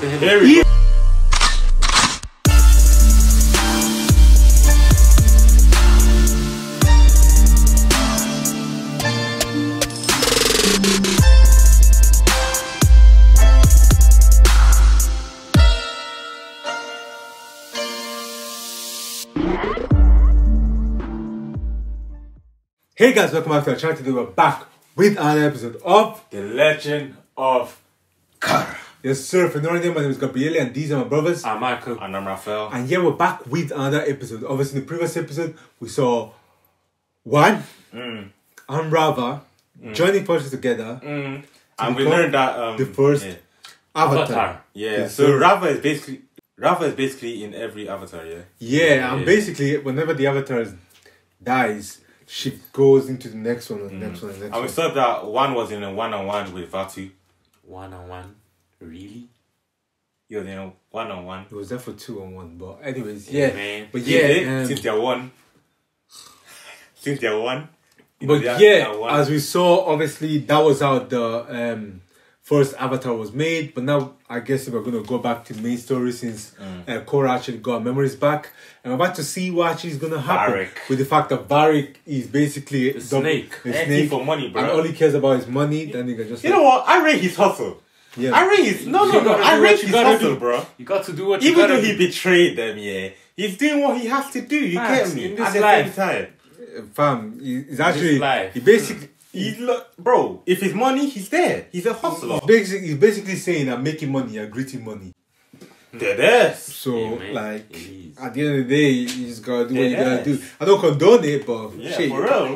Here we go. Hey guys, welcome back to our channel. Today we're back with another episode of The Legend of Korra. Yes sir, if you know anything, my name is Gabriele and these are my brothers. I'm Michael. And I'm Raphael. And yeah, we're back with another episode. Obviously in the previous episode, we saw Wan and Raava joining forces together. And we learned that the first Avatar. Yeah, so Raava is basically in every Avatar, yeah? Yeah, and basically whenever the Avatar dies, she goes into the next one, and the next one, and the next one. And we saw that Wan was in a one-on-one with Vaatu. One-on-one? Really? He was in a one-on-one. He was there for two-on-one, but anyways, yeah. Man. But yeah, since they're one. But yeah, as we saw, obviously, that was how the first Avatar was made. But now, I guess we're going to go back to the main story since Korra actually got her memories back. And I'm about to see what actually is going to happen with the fact that Varrick is basically a snake. For money, bro. And all he cares about is money. Then he can just... You know what? I rate his hustle. Yeah. I rate his... I rate his hustle, bro. You got to do what you got to do. Even though he betrayed them, yeah. He's doing what he has to do. You get me? At the same time. Fam, he's actually... He basically... bro, if it's money, he's there. He's a hustler. He's basically saying that making money and gritting money. So, at the end of the day, you just gotta do what you gotta do. I don't condone it, but yeah, shit,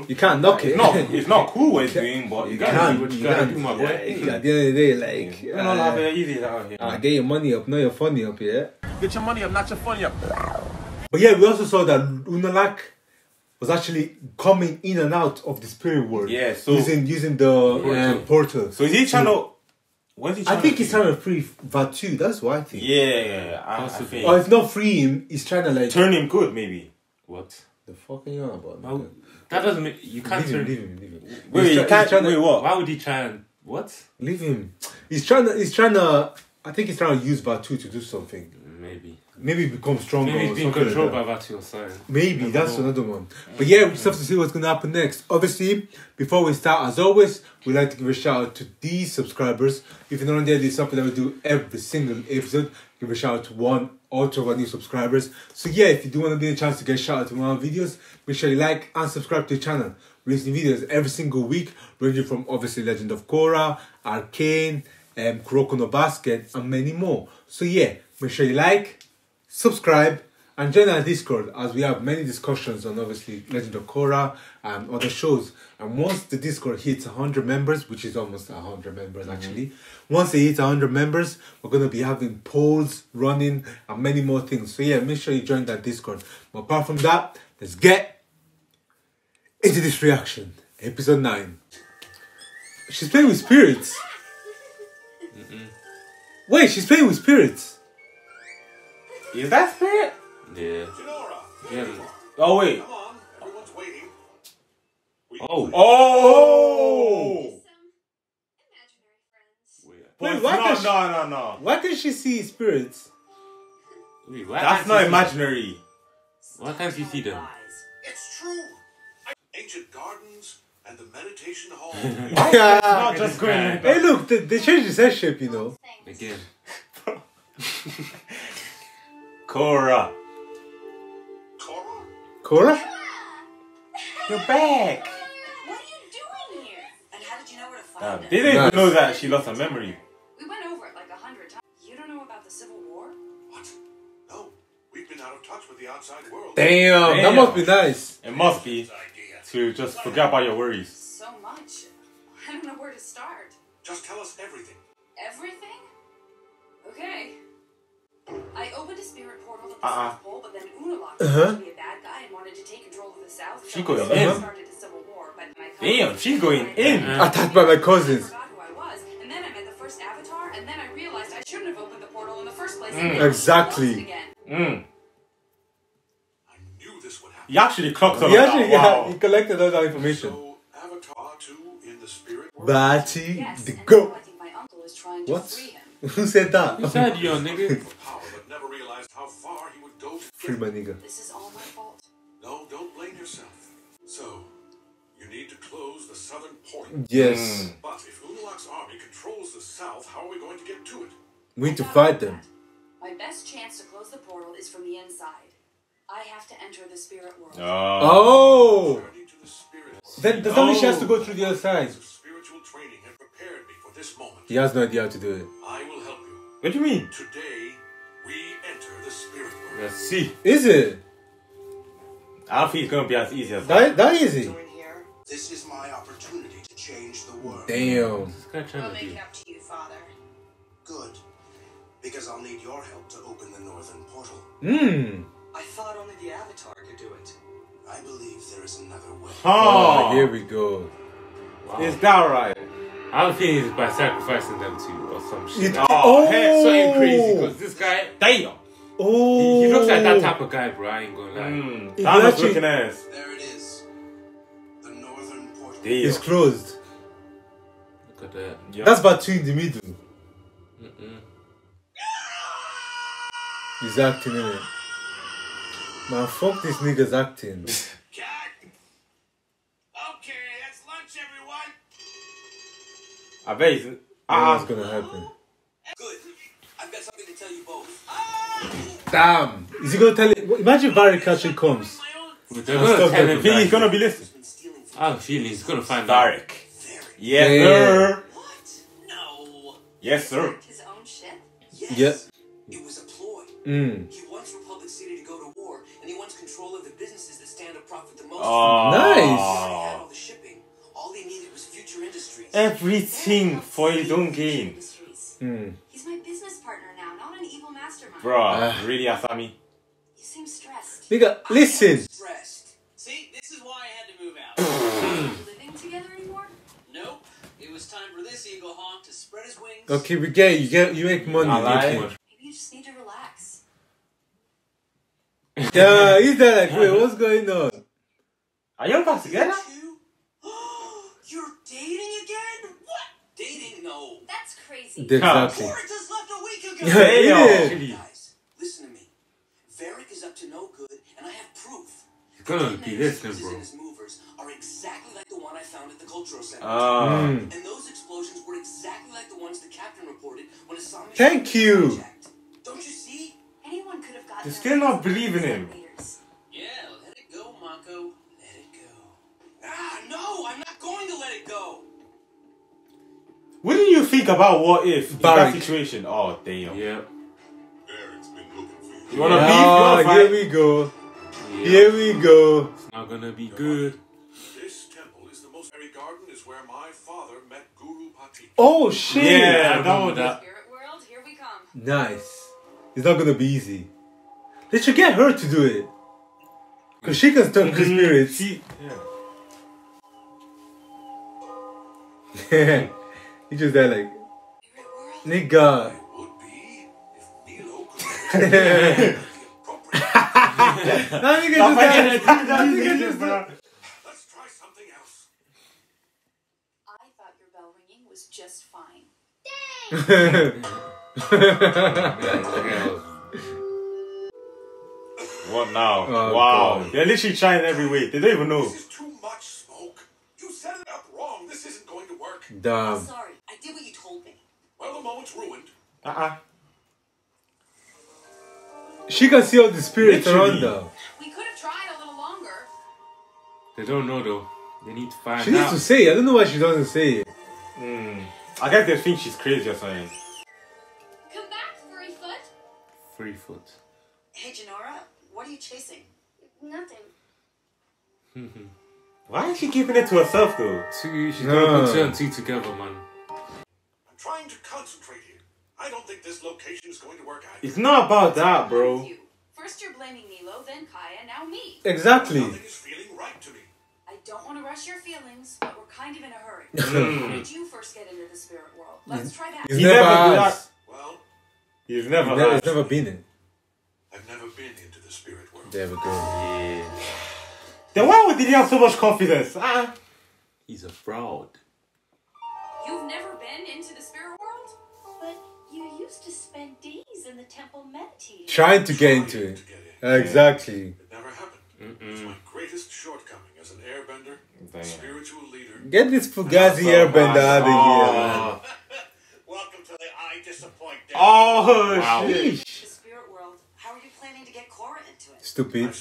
you can't knock it. It's not cool what he's doing, but you gotta do what you gotta do, my boy. At the end of the day, like... You're not having it easy out here. Get your money up, not your funny up, yeah? Get your money up, not your funny up. But yeah, we also saw that Unalaq was actually coming in and out of the spirit world. Yeah, so... Using the portal. So is he trying to... I think he's trying to free Vaatu, that's what I think. Yeah. Or if not free him, he's trying to like... Turn him good, maybe. What the fuck are you on about? No. That doesn't make... You can't turn... Leave him. Wait, you can't... Wait, what? Why would he try and... What? Leave him. He's trying to... I think he's trying to use Vaatu to do something. Maybe. Maybe become stronger. Maybe he's being controlled by Vaatu or something. Maybe, that's another one. But yeah, we just have to see what's going to happen next. Obviously, before we start, as always, we'd like to give a shout out to these subscribers. If you're not on there, there's something that we do every single episode. Give a shout out to one or two of our new subscribers. So yeah, if you do want to get a chance to get a shout out to one of our videos, make sure you like and subscribe to the channel. We release new videos every single week, ranging from obviously Legend of Korra, Arcane, Kuroko no Basket, and many more. So yeah, make sure you like, subscribe, and join our Discord as we have many discussions on obviously Legend of Korra and other shows. And once the Discord hits 100 members, which is almost 100 members actually, once it hits 100 members, we're going to be having polls running and many more things. So yeah, make sure you join that Discord. But apart from that, let's get into this reaction. Episode 9. She's playing with spirits. Wait, she's playing with spirits. Is that spirit? Yeah. Jinora. Yeah. Oh wait. Come on, everyone's waiting. Oh. Wait, no. Why can she see spirits? Wait, that's not imaginary. Why can't you see them? It's true. Ancient gardens and the meditation hall. Yeah. Not just going. Hey, look, they changed the set shape, you know. Again. Korra. Korra? You're back! What are you doing here? And how did you know where to find them? They didn't even know that she lost her memory. We went over it like 100 times. You don't know about the Civil War? What? No. We've been out of touch with the outside world. Damn. That must be nice. It must be. To just forget about your worries. So much. I don't know where to start. Just tell us everything. Everything? Okay. I opened a spirit portal to the South Pole, but then Unalaq was a bad guy and wanted to take control of the South. She goes in. Started a civil war, but my damn, she's going in. Attacked by my cousins. I forgot who I was, and then I met the first Avatar, and then I realized I shouldn't have opened the portal in the first place. Exactly. I knew this would happen. He actually clocked on. He collected all that information. So Avatar 2 in the spirit. Vaatu, yes, the goat. I think my uncle is trying to free him. Who said that? Who said yo, nigga? Power, but never realized how far he would go to free my nigga. This is all my fault. No, don't blame yourself. So, you need to close the southern portal. Yes. But if Unalaq's army controls the south, how are we going to get to it? We need to fight them. My best chance to close the portal is from the inside. I have to enter the spirit world. Oh! Then there's only chance to go through the other side. Spiritual training had prepared me for this moment. He has no idea how to do it. I will help you. What do you mean? Today, we enter the spirit world. Let's see. Is it? I don't think it's going to be as easy as that. That easy? This is my opportunity to change the world. Damn. I'll make it up to you, Father. Good. Because I'll need your help to open the northern portal. Hmm. I thought only the Avatar could do it. I believe there is another way. Oh, here we go. Wow. Is that right? I don't think it's by sacrificing them too or some shit. Oh, he's so crazy because this guy, damn. Oh, he looks like that type of guy, bro. I ain't gonna lie. Mm. That's looking ass. There it is. The northern portal. It's closed. Look at that. Yep. That's about 2 in the middle. Mm-mm. He's acting in it. Man, fuck these niggas acting. Okay, that's lunch, everyone. I bet it's... What's gonna happen? Good. I've got something to tell you both. Damn. Is he gonna tell it? Imagine Varrick actually comes. He's gonna be listening. I have a feeling he's gonna find Varrick. Yes, sir. What? No. Yes, sir. His own ship? Yes. Yes. It was a ploy. Mm. He wants Republic City to go to war. And he wants control of the businesses that stand to profit the most. Oh, nice. He had all the shipping. All they needed was future industries. Everything for his own gain. He's my business partner now, not an evil mastermind. Bruh, really, Asami? You seem stressed. Nigga, listen. Stressed. See, this is why I had to move out. Are you living together anymore? Nope. It was time for this eagle hawk to spread his wings. Okay, we get you make money. Maybe you just need to relax. Yeah, he's there like, wait, what's going on? Are you guys together? You're dating again? What? Dating? No. That's crazy. Exactly. Korra just left a week ago. Yeah. Guys, listen to me. Varrick is up to no good, and I have proof. It's gonna be this, bro. His movers are exactly like the one I found at the cultural center. And those explosions were exactly like the ones the captain reported when Asami. Thank you. Don't you see? Anyone could have gotten. They still not believe in him. Yeah, let it go, Mako. Let it go. Ah, no, I'm not going to let it go. Wouldn't you think about what if in that situation? Oh, damn. Yeah. Barrick's been looking for you. You wanna leave? Here we go. Yeah. Here we go. It's not gonna be good. This temple is the most fairy garden is where my father met Guru Pati. Oh shit! Yeah, that. Spirit world, here we come. Nice. It's not gonna be easy. They should get her to do it. Cause she can turn the spirits. Yeah. He just there like, nigga. It would be if Nilo could be Let's try something else. I thought your bell ringing was just fine. Dang! What now? Oh, wow, God. They're literally trying every way. They don't even know. This is too much smoke. You set it up wrong. This isn't going to work. Damn. I'm sorry. I did what you told me. Well, the moment's ruined. She can see all the spirits around her. We could have tried a little longer. They don't know though. They need to find out. She needs to say it. I don't know why she doesn't say it. I guess they think she's crazy or something. 3 foot. Hey, Jinora, what are you chasing? Nothing. Why is she keeping it to herself, though? She's gonna put 2 and 2 together, man. I'm trying to concentrate here. I don't think this location is going to work out. It's not about that, bro. First you're blaming Nilo, then Kaya, now me. Exactly. Nothing is feeling right to me. I don't want to rush your feelings, but we're kind of in a hurry. How did you first get into the spirit world? Let's try that. He's never well. He's never been in. I've never been into the spirit world. There we go. Yeah. Then why would he have so much confidence? He's a fraud. You've never been into the spirit world? But you Trying to get into it. Exactly. It never happened. It was my greatest shortcoming as an airbender, spiritual leader. Get this fugazi airbender out of here. Welcome to the I Disappoint Day. Oh, wow. Sheesh. The spirit world. How are you planning to get Korra into it? Stupid.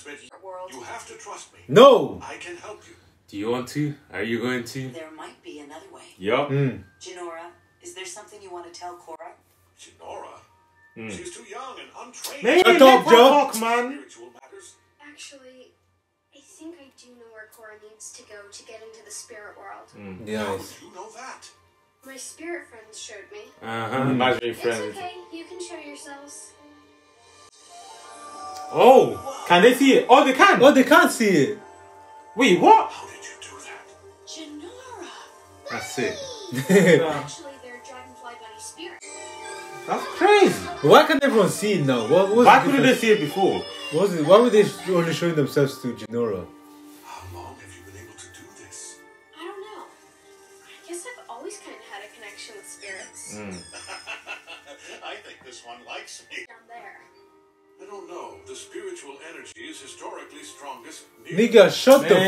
You have to trust me. No. I can help you. Do you want to? Are you going to? There might be another way. Yup. Mm. Jinora, is there something you want to tell Korra? Jinora? Mm. She's too young and untrained. Maybe shut up, Jock, man. Actually, I think I do know where Korra needs to go to get into the spirit world. Mm. Yes. How do you know that? My spirit friends showed me. Imaginary friends. It's okay. You can show yourselves. Oh, whoa. Can they see it? Oh, they can. Oh, they can't see it. Wait, what? How did you do that? Jinora. That's it. Actually, they're dragonfly bunny spirits. That's crazy. Why can't everyone see it now? Why couldn't they see it before? Why were they only showing themselves to Jinora? How long have you been able to do this? I don't know. I guess I've always kind of had a connection with spirits. Mm. I think this one likes me. Down there. I don't know. The spiritual energy is historically strongest. Nigga, shut the fuck up, man.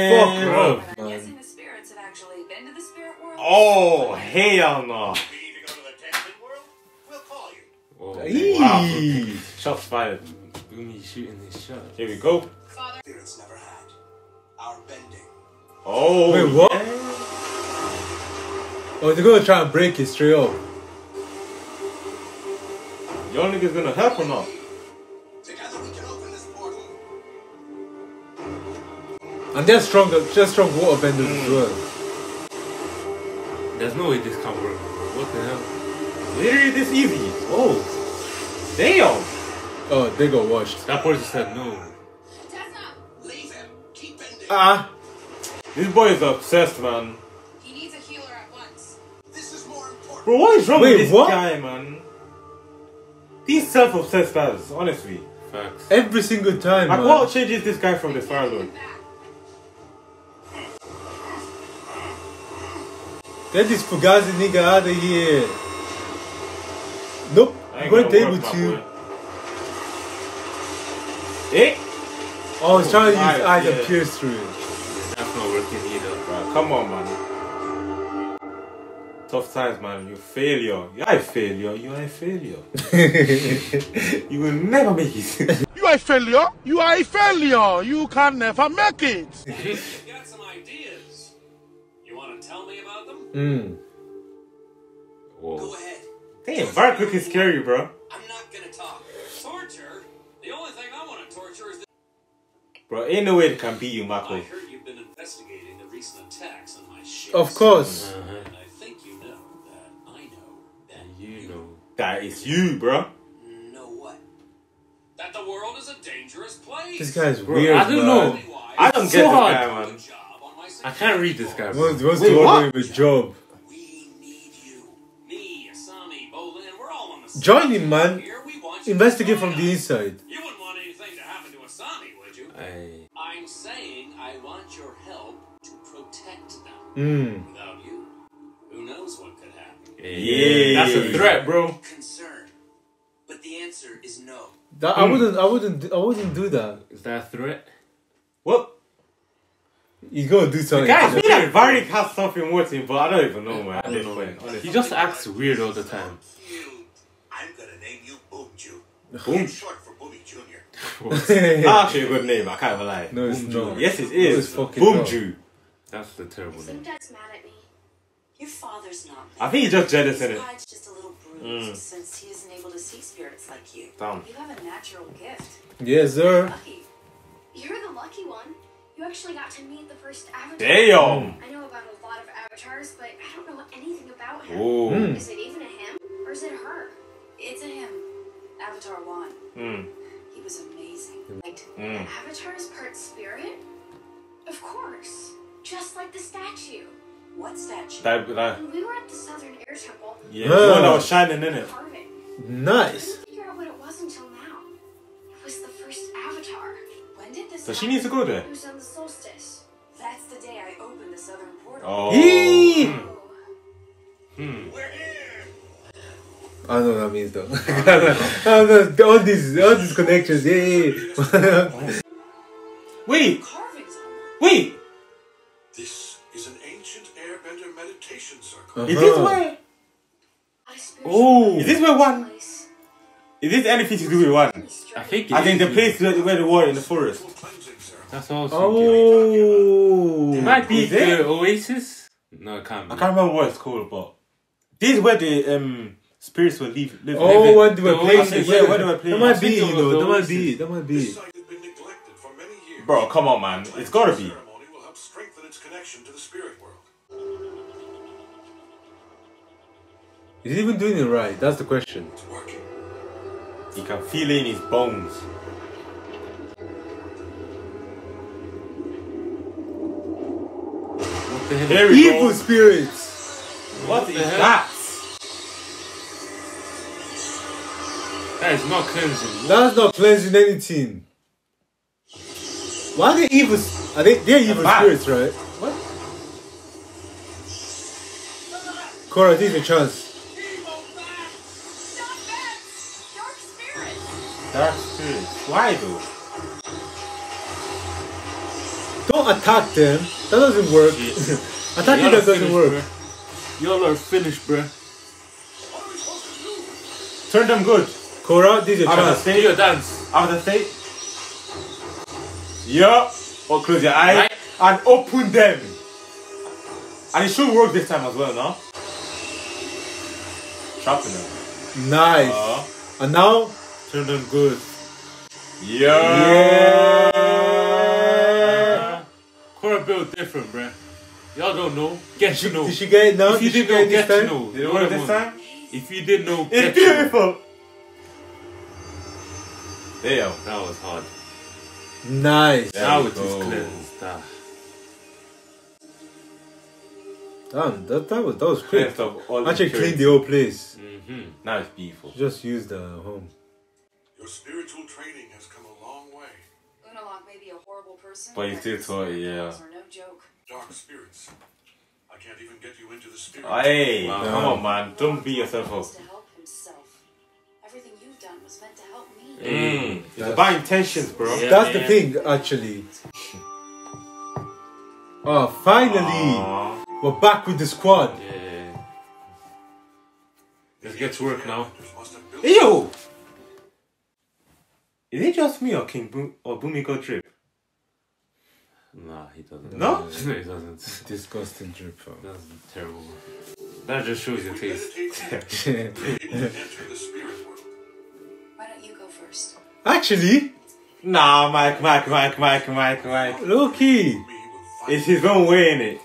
I'm guessing the spirits have actually been to the spirit world. Oh, hell no. Oh, wow. Shots fired. Bumi shooting his shot. Here we go. Father. Spirits never had our bending. Oh, wait, what? Yeah. Oh, they're gonna try and break it straight up. Y'all niggas gonna help or not? Together we can open this portal. And they're stronger, just strong waterbenders as well. There's no way this can work. What the hell? Literally this easy. Oh, damn. Oh, they got washed. That person said no. Leave him. Keep bending. This boy is obsessed, man. He needs a healer at once. This is more important. Bro, what is wrong with this guy, man? These self-obsessed guys, honestly. Facts. Every single time. Like, man, what changes this guy from the Fire Lord? Get this fugazi nigga out of here. Nope, you weren't able to. Eh? Oh, he's trying to use eyes and pierce through it. That's not working either, bro. Come on, man. Tough times, man. You failure. You are a failure. You are a failure. You will never make it. You are a failure. You are a failure. You can never make it. You've got some ideas. You want to tell me about them? Whoa. Go ahead. Damn, Varrick looking scary, bro. I'm not gonna talk. Torture? The only thing I want to torture is this. Bro, ain't no way it can beat you, Mako. I heard you've been investigating the recent attacks on my ship. Of course. And I think you know that I know that you know. That is you, bro. Know what? That the world is a dangerous place. This guy's weird, I don't know. I don't get this guy, man. I can't read this guy, bro. What's the order of his job? Join him, man. Investigate from the inside. You wouldn't want anything to happen to Asami, would you? I'm saying I want your help to protect them. Without you, who knows what could happen? Yeah, that's a threat, bro. Concern, but the answer is no. That, I wouldn't do that. Is that a threat? Well, you gonna do something. Guys, I feel like Varrick has something more to him, but I don't even know, man. I don't know, man. Honestly. He just acts weird all the time. I'm gonna name you Bumju. Boom? Short for Bumi Jr. That's actually a good name, I can't even lie. No, it's not. Yes, it is. No, Bumju. That's the terrible name. Sometimes mad at me. Your father's not mad. I think he's just jealous in it. He's just a little bruised since he isn't able to see spirits like you. Damn. You have a natural gift. Yes, sir. You're the lucky one. You actually got to meet the first Avatar. Damn! I know about a lot of Avatars, but I don't know anything about him. Is it even a him? Or is it her? It's a him, Avatar Wan. He was amazing. Like, Avatar is part spirit? Of course. Just like the statue. What statue? When we were at the Southern Air Temple. Yeah, the one that was shining in it. Carving. Nice. I couldn't figure out what it was until now. It was the first Avatar. When did this happen? She needs to go there. It was on the solstice. That's the day I opened the Southern Portal. Oh. We're in. I don't know what that means though. all these connections, yeah. Wait! This is an ancient airbender meditation circle. Uh-huh. Is this where? Oh! Is this where Wan? Is this anything to do with Wan? I think the place where they were in the forest. That's also. Oh! It might be the oasis? No, it can't be. I can't remember what it's called, but this is where the spirits will live. Oh, what they were playing. Yeah, what they were playing. That might be, you know. That might be. Bro, come on, man. It's gotta be. Ceremony will help strengthen its connection to the spirit world. Is he even doing it right? That's the question. It's working. He can feel it in his bones. What the hell? There we go. Evil spirits. What is that? That is not cleansing. That's not cleansing anything. Why are they evil? They're evil spirits, right? What? Korra, this is a chance. Evil bats! Not bats! Dark spirits! Dark spirits. Why though? Don't attack them. That doesn't work. Attacking them doesn't work. Y'all are finished, bruh. What are we supposed to do? Turn them good. Korra, this is a chance. Do your dance. Out of the state. Yeah, or close your eyes and open them. And it should work this time as well, no? Trapping them. Nice. And now, turn them good. Yeah. Korra built different, bruh. Y'all don't know. Get to know. Did she get it now? If you didn't know, get to know. Did it work this time? If you didn't know, get to know. It's beautiful. Damn, that was hard. Nice. Now it is cleansed. Damn, that was quick. Actually cleaned the whole place. Mm-hmm. Now it's beautiful. Just use the home. Your spiritual training has come a long way. Unalaq may be a horrible person, but he's still taught, yeah. No joke. Dark spirits. I can't even get you into the spirit. Hey, wow. Come on, man. Don't beat yourself up. To help himself. Everything you've done was meant to help me. It's about intentions, bro. Yeah, that's the thing, actually. Oh, finally! Aww. We're back with the squad. Yeah. Let's get to work now. Ew! Is it just me or King Boom or Bumi got drip? Nah, he doesn't. No? No, he doesn't. Disgusting drip, bro. That's terrible. That just shows your taste. Actually, nah, Mike. Loki, it's his own way, in it.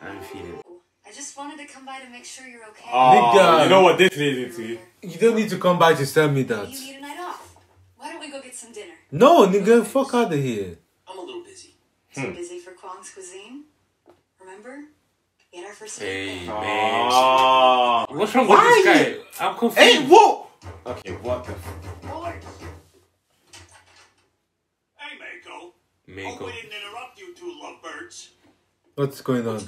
I'm feeling. I just wanted to come by to make sure you're okay. Oh, you know what this leads into? You don't need to come by to tell me that. You need a night off. Why don't we go get some dinner? No, nigga, fuck out of here. I'm a little busy. Too busy for Kwang's cuisine. Remember? In our first date. Hey, man. What's wrong with this guy? I'm confused. Hey, whoa. Okay, what the fuck? Mako. Oh, we didn't interrupt you two lovebirds. What's going on?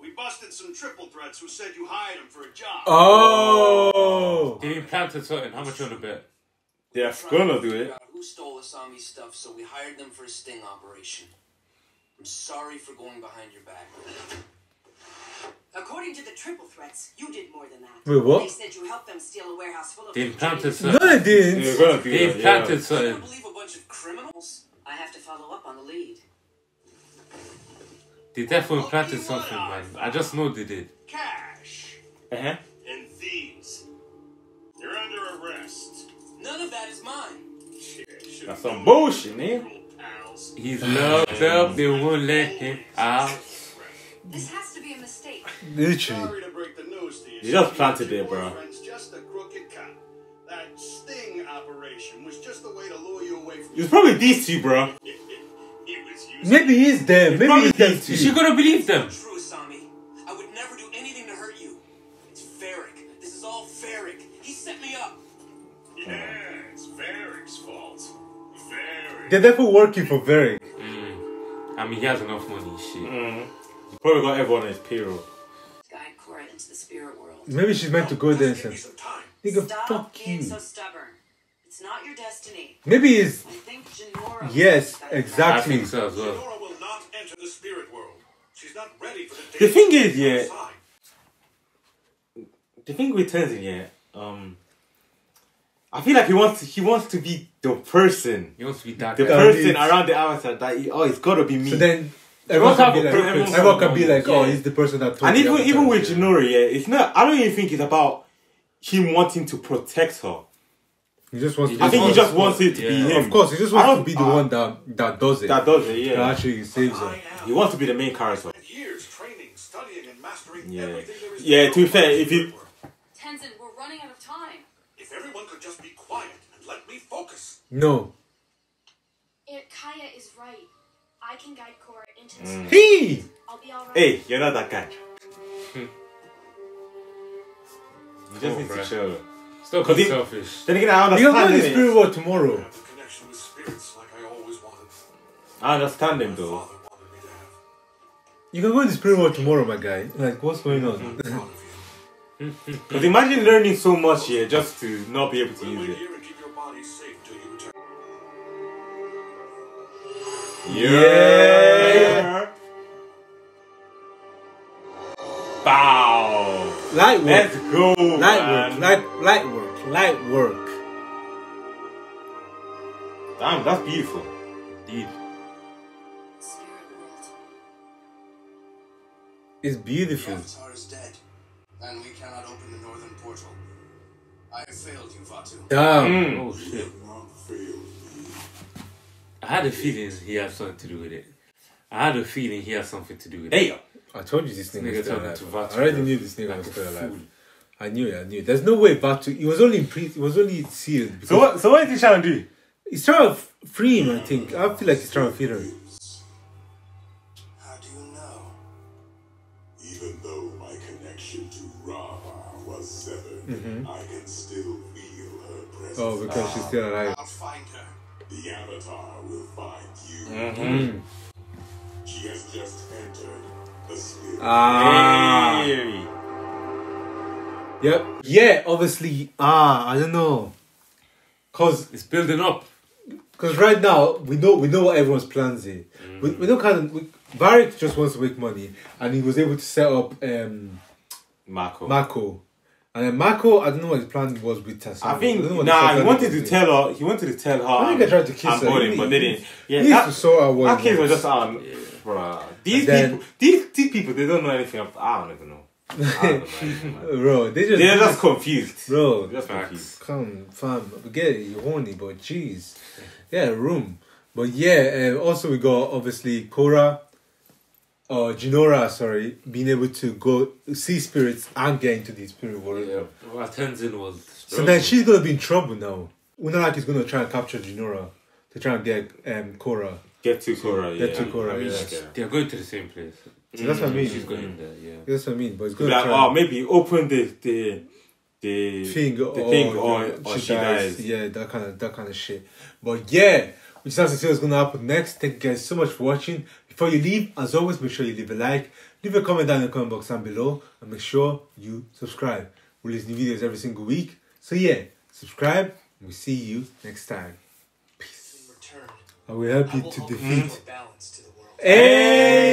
We busted some triple threats who said you hired them for a job. Oh! They implanted something. How much on the bet? They're gonna do it. Who stole Asami's stuff, so we hired them for a sting operation. I'm sorry for going behind your back. According to the triple threats, you did more than that. Wait, what? They said you helped them steal a warehouse full of... They implanted something. No, they didn't. They implanted something. You believe a bunch of criminals? I have to follow up on the lead. They definitely planted something, man. I just know they did. Cash. Uh-huh. And thieves. You're under arrest. None of that is mine. Shit. That's some bullshit, man. He's locked up. They won't let him out. This has to be a mistake. Literally. Sorry to break the news to you. They just planted it, bro. Just a crooked cop. That sting operation was just a way to lure you away from... It was probably these two, bro. Maybe he's them. Maybe he's them too. She's gonna believe them. It's true, Asami. I would never do anything to hurt you. It's Varrick. This is all Varrick. He set me up. Yeah, it's Varrick's fault. Varrick. They're definitely working for Varrick. I mean, he has enough money, shit. He probably got everyone on his payroll. Guide Korra into the spirit world. Maybe she's meant to go there and say, nigga, fuck you. So it's not your destiny. Maybe it's... I think Jinora exactly. I think so as well. Jinora will not enter the spirit world. She's not ready for the thing is, the thing with Tenzin, I feel like he wants to be the person. He wants to be that guy. The person around the Avatar that it's gotta be me. So then everyone can be like, oh, he's the person that told me. And even with Jinora, it's not. I don't even think it's about him wanting to protect her. He just wants. He just wants it to be him. Of course, he just wants to be the one that does it. That does it, yeah. That actually saves her. He wants to be the main character. Years training, studying, and mastering everything there is. Yeah, to be fair, if you. Tenzin, we're running out of time. If everyone could just be quiet and let me focus. No. Kaya is right. I can guide Korra into the spirit. Hey! I'll be alright. Hey, you're not that guy. You just need to chill. Stop being selfish. Then again, I understand. You're going to spirit world tomorrow. I have a connection with spirits like I always wanted. I understand him though. You can go to the spirit world tomorrow, my guy. Like, what's going on? Because imagine learning so much here just to not be able to use it. Yeah! Bow! Light work. Let's go! Light work. Damn, that's beautiful. Indeed. It's beautiful. The Avatar is dead, and we cannot open the Northern Portal. I have failed you, Vaatu. Damn! Oh shit. I had a feeling he had something to do with it. Hey! I told you this nigga was still alive. I already knew this nigga was still alive. I knew. There's no way Vaatu... It was only sealed. So what is he trying to do? He's trying to free him, I think. I feel like he's trying to free him. I can still feel her presence. Oh, because she's still alive. I'll find her. The Avatar will find you. She has just entered the spirit. Yep. Yeah, obviously. I don't know. Cause it's building up. Cause right now we know what everyone's plans is. We know Varrick just wants to make money, and he was able to set up Mako. And then Mako, I don't know what his plan was with Asami. I think he wanted to tell her. I think they tried to kiss her. But they didn't. Yeah, that case was just bruh. These people, they don't know anything. I don't even know. Bro, they're just confused. Bro, they're just confused. Come, fam, we get it. You're horny, but jeez, But yeah, also we got obviously Korra. Jinora, being able to go see spirits and get into the spirit world. Yeah, well, Tenzin was struggling. So then she's gonna be in trouble now. Unalaq is gonna try and capture Jinora to try and get Korra. Get to Korra. They're going to the same place. So that's what I mean. She's going there. Yeah, that's what I mean. But it's gonna try maybe open the thing, or she dies. Yeah, that kind of shit. But yeah, we just have to see what's gonna happen next. Thank you guys so much for watching. Before you leave, as always, make sure you leave a like, leave a comment down in the comment box down below, and make sure you subscribe. We release new videos every single week. So yeah, subscribe, and we'll see you next time. Peace. I will help you to defeat. Hey!